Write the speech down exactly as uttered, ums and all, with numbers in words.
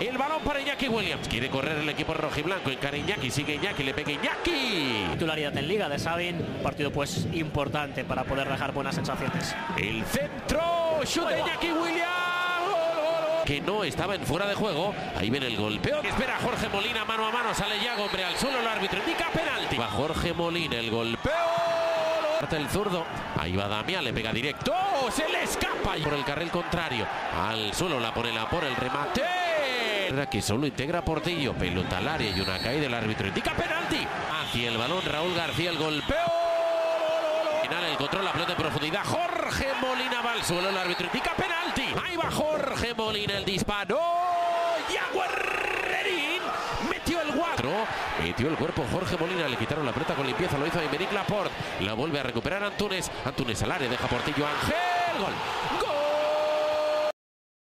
El balón para Iñaki Williams. Quiere correr el equipo rojiblanco. Encara Iñaki. Sigue Iñaki. Le pega Iñaki. Titularidad en Liga de Sabin. Partido pues importante para poder dejar buenas sensaciones. El centro. Shoot de Iñaki Williams. Que no estaba en fuera de juego. Ahí viene el golpeo. Espera Jorge Molina mano a mano. Sale Yago, hombre, al suelo. El árbitro indica penalti. Va Jorge Molina, el golpeo. Parte el zurdo. Ahí va Damián, le pega directo. ¡Oh, se le escapa! Por el carril contrario. Al suelo la pone la por el remate. Que solo integra Portillo. Pelota al área y una caída. El árbitro indica penalti. Hacia el balón Raúl García, el golpeo. El control, la pelota en profundidad. Jorge Molina va al suelo. El árbitro indica penalti. Ahí va Jorge Molina. El disparo. Y Agüerrerín metió el cuatro. Metió el cuerpo Jorge Molina. Le quitaron la pelota con limpieza. Lo hizo Demerick Laporte. La vuelve a recuperar Antunes. Antunes al área. Deja Portillo. Ángel. Gol.